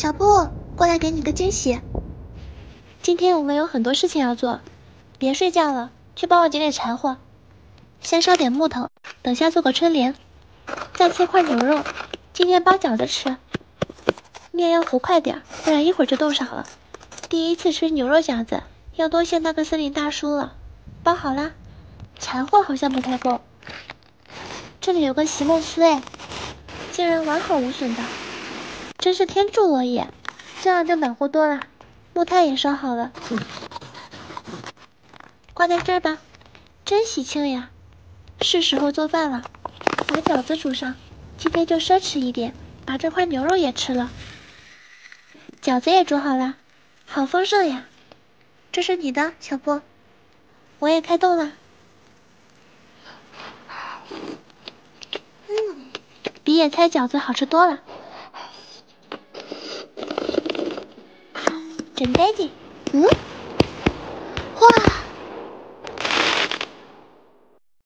小布，过来给你个惊喜。今天我们有很多事情要做，别睡觉了，去帮我捡点柴火。先烧点木头，等下做个春联，再切块牛肉，今天包饺子吃。面要和快点，不然一会儿就冻傻了。第一次吃牛肉饺子，要多谢那个森林大叔了。包好啦，柴火好像不太够。这里有个席梦思哎，竟然完好无损的。 真是天助我也，这样就暖和多了。木炭也烧好了，挂在这儿吧，真喜庆呀！是时候做饭了，把饺子煮上。今天就奢侈一点，把这块牛肉也吃了。饺子也煮好了，好丰盛呀！这是你的，小布，我也开动了。比野菜饺子好吃多了。 准备的，